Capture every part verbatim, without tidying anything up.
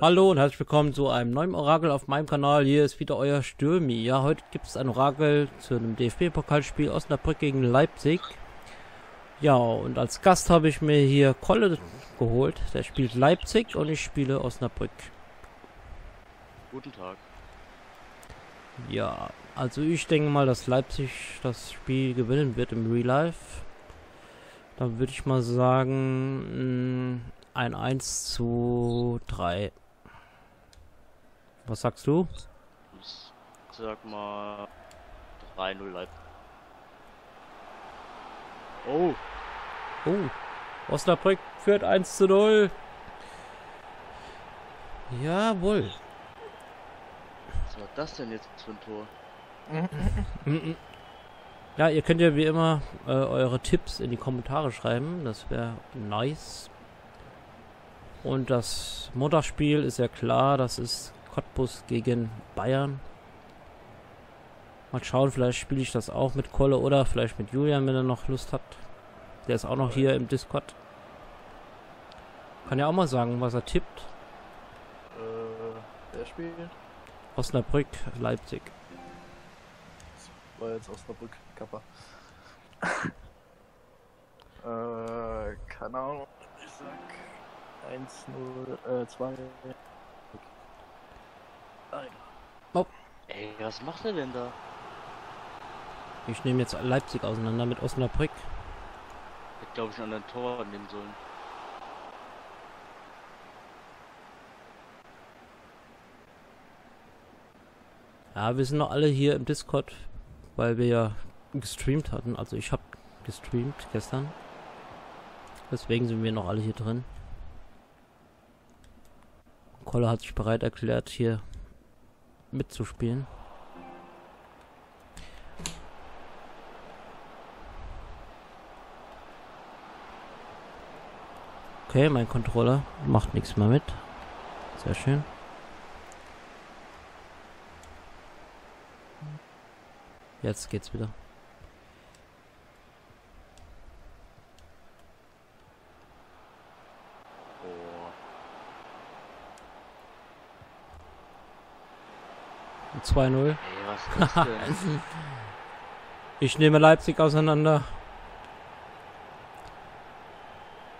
Hallo und herzlich willkommen zu einem neuen Orakel auf meinem Kanal. Hier ist wieder euer Stürmi. Ja, heute gibt es ein Orakel zu einem D F B-Pokalspiel Osnabrück gegen Leipzig. Ja, und als Gast habe ich mir hier Kolle geholt. Der spielt Leipzig und ich spiele Osnabrück. Guten Tag. Ja, also ich denke mal, dass Leipzig das Spiel gewinnen wird im Real Life. Dann würde ich mal sagen, mh, ein eins zu drei. Was sagst du? Ich sag mal drei null Leipzig. Oh. Oh. Osnabrück führt eins zu null. Jawohl. Was war das denn jetzt für ein Tor? Ja, ihr könnt ja wie immer äh, eure Tipps in die Kommentare schreiben. Das wäre nice. Und das Montagsspiel ist ja klar, das ist Cottbus gegen Bayern. Mal schauen, vielleicht spiele ich das auch mit Kolle oder vielleicht mit Julian, wenn er noch Lust hat. Der ist auch noch hier im Discord. Kann ja auch mal sagen, was er tippt. Äh, der spielt? Osnabrück, Leipzig. War jetzt Osnabrück, Kappa. äh, keine Ahnung, ich sag eins null, äh, zwei. Nein. Oh. Ey, was macht er denn da? Ich nehme jetzt Leipzig auseinander mit Osnabrück. Hätte, glaube ich, einen anderen Tor nehmen sollen. Ja, wir sind noch alle hier im Discord, weil wir ja gestreamt hatten. Also ich habe gestreamt gestern. Deswegen sind wir noch alle hier drin. Kolle hat sich bereit erklärt, hier mitzuspielen. Okay, mein Controller macht nichts mehr mit. Sehr schön. Jetzt geht's wieder. zwei null. Ey, was ist das denn? Ich nehme Leipzig auseinander.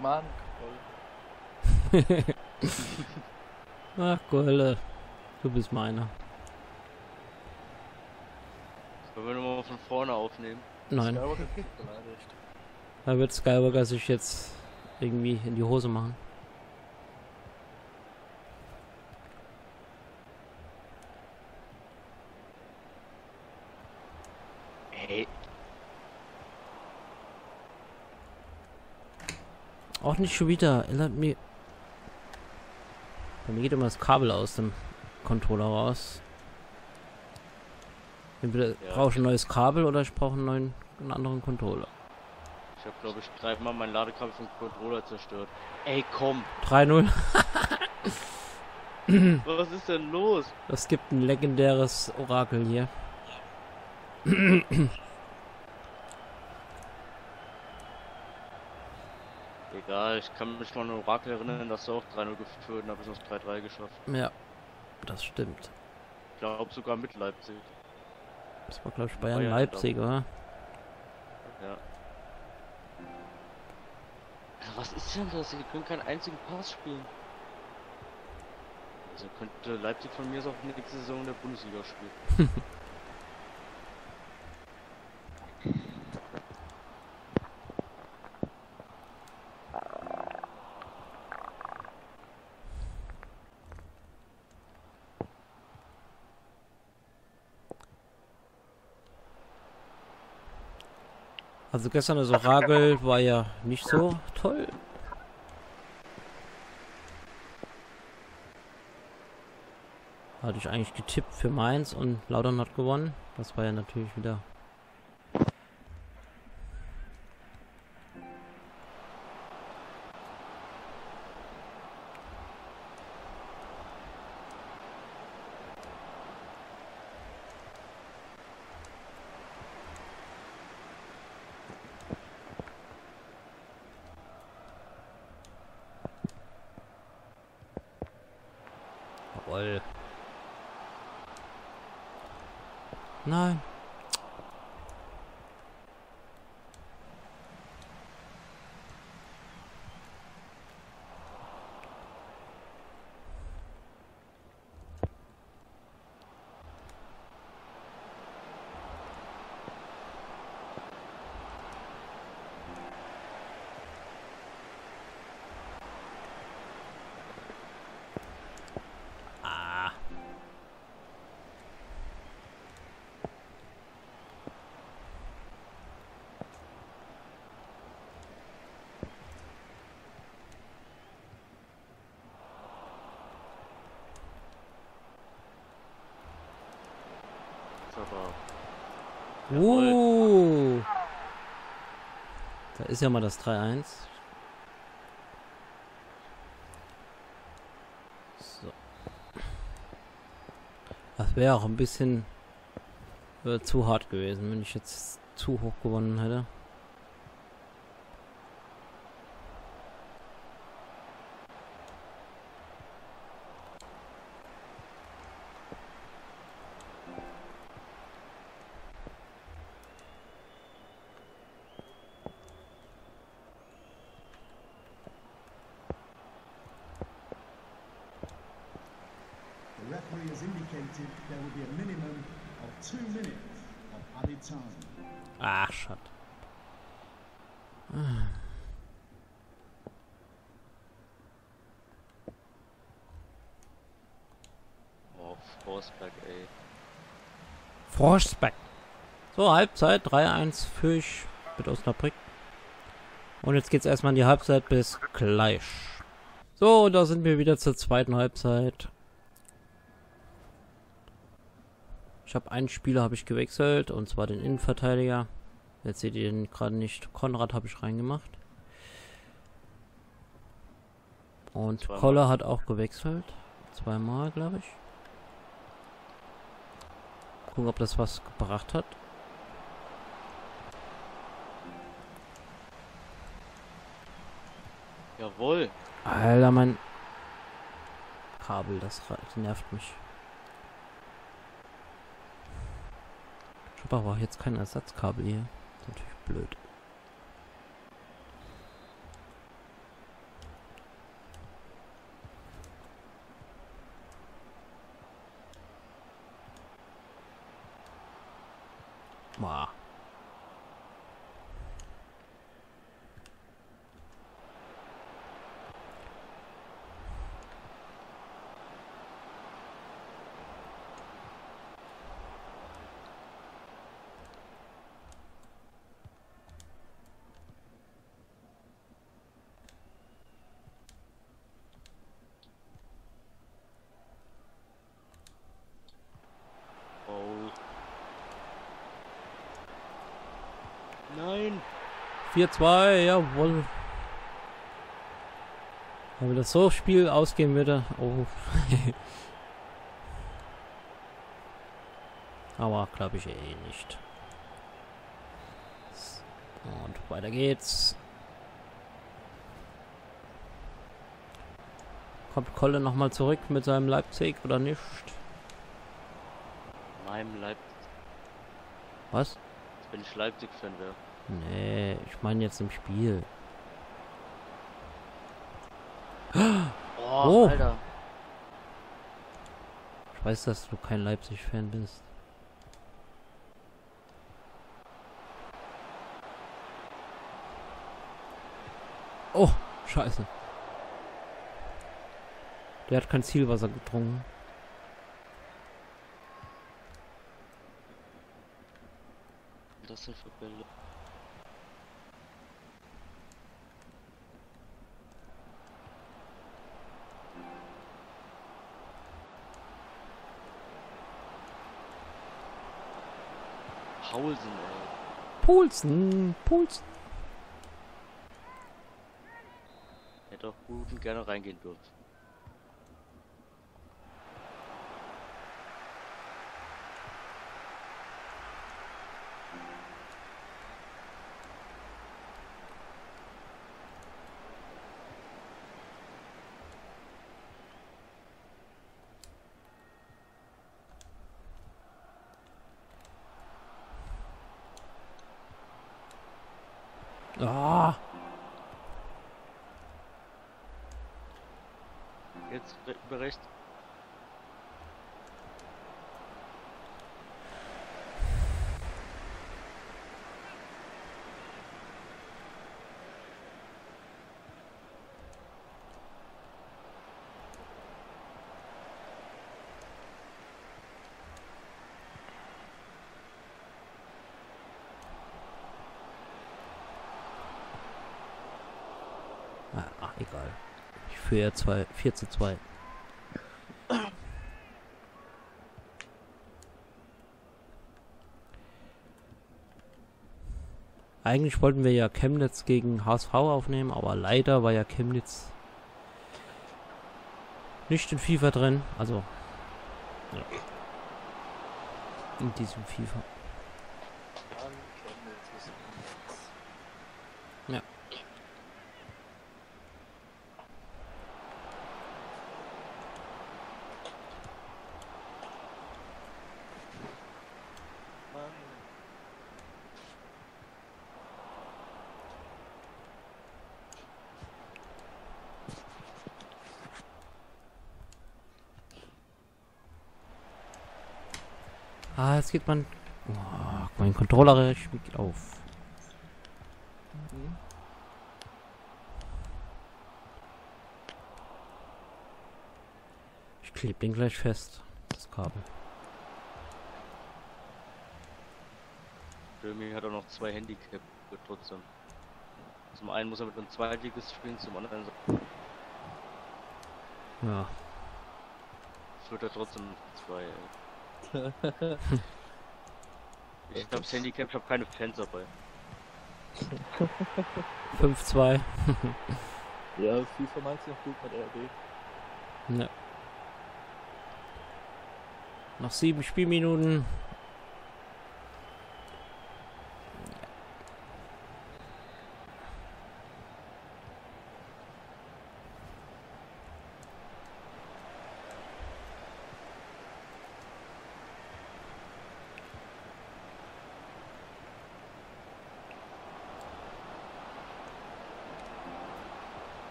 Mann. Ach, Kolle. Du bist meiner. Wollen wir nochmal von vorne aufnehmen? Nein. Da wird Skywalker sich jetzt irgendwie in die Hose machen. Auch nicht schon wieder. Erinnert mich. Bei mir geht immer das Kabel aus dem Controller raus. Entweder ja. Brauche ich ein neues Kabel oder ich brauche einen neuen, einen anderen Controller. Ich habe, glaube ich, dreimal mein Ladekabel vom Controller zerstört. Ey, komm. drei null. Was ist denn los? Es gibt ein legendäres Orakel hier. Egal, ich kann mich noch an ein Orakel erinnern, dass du auch drei null geführt und habe ich noch drei drei geschafft. Ja, das stimmt. Ich glaube sogar mit Leipzig. Das war, glaube ich, Bayern, Bayern Leipzig, oder? Ja. Was ist denn das? Wir können keinen einzigen Pass spielen. Also könnte Leipzig von mir auch nächste Saison in der Bundesliga spielen. Also gestern das Orakel war ja nicht so toll. Hatte ich eigentlich getippt für Mainz und Lautern hat gewonnen. Das war ja natürlich wieder... Jawohl. Nein. Uh, da ist ja mal das drei eins. So. Das wäre auch ein bisschen äh, zu hart gewesen, wenn ich jetzt zu hoch gewonnen hätte. Ach, Schott. Ah. Oh, Frostback, ey. Frostback. So, Halbzeit drei eins für mit Osnabrück. Und jetzt geht's erstmal in die Halbzeit. Bis gleich. So, da sind wir wieder zur zweiten Halbzeit. Ich habe einen Spieler habe ich gewechselt, und zwar den Innenverteidiger. Jetzt seht ihr den gerade nicht. Konrad habe ich reingemacht. Und Koller hat auch gewechselt. Zweimal, glaube ich. Gucken, ob das was gebracht hat. Jawohl. Alter, mein Kabel, das nervt mich. War jetzt kein Ersatzkabel hier. Das ist natürlich blöd. Boah. Nein. vier zwei, jawohl. Wenn das so Spiel ausgehen würde. Oh. Aber glaube ich eh nicht. Und weiter geht's. Kommt Kolle nochmal zurück mit seinem Leipzig oder nicht? Meinem Leipzig. Was? Wenn ich Leipzig-Fan wäre. Nee, ich meine jetzt im Spiel. Oh, oh, Alter. Ich weiß, dass du kein Leipzig-Fan bist. Oh, scheiße. Der hat kein Zielwasser getrunken. Das sind für Bälle. Paulsen, ey. Paulsen, Paulsen. Hätte auch gut und gerne reingehen dürfen. Ah. Jetzt Bericht. Ach, egal. Ich führe ja zwei, vier zu zwei. Eigentlich wollten wir ja Chemnitz gegen H S V aufnehmen, aber leider war ja Chemnitz nicht in FIFA drin. Also, ja. In diesem FIFA. Ja. Ah, jetzt geht man... Oh, mein Controller schmiegt auf. Mhm. Ich klebe den gleich fest, das Kabel. Stürmi hat auch noch zwei Handicap, trotzdem. Zum einen muss er mit einem Zweitligist spielen, zum anderen... Ja. Es wird er trotzdem zwei... Ich glaube, das Handicap, ich habe keine Fans dabei. fünf zwei. Ja, FIFA meinst du noch gut mit R B. Ne. Noch sieben Spielminuten.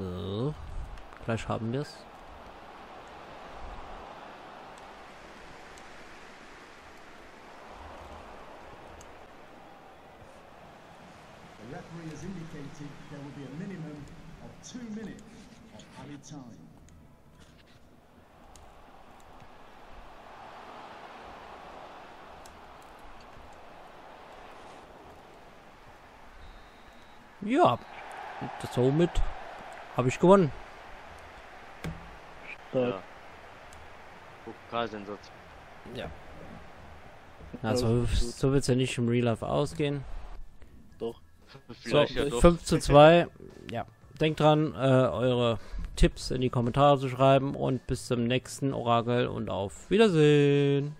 So, gleich haben wir es. Ja, das somit habe ich gewonnen. Stark. Pokalsensation. Ja. Na, so, so wird es ja nicht im Real Life ausgehen. Doch. Vielleicht so, ja doch. fünf zu zwei. Ja. Denkt dran, äh, eure Tipps in die Kommentare zu schreiben und bis zum nächsten Orakel und auf Wiedersehen.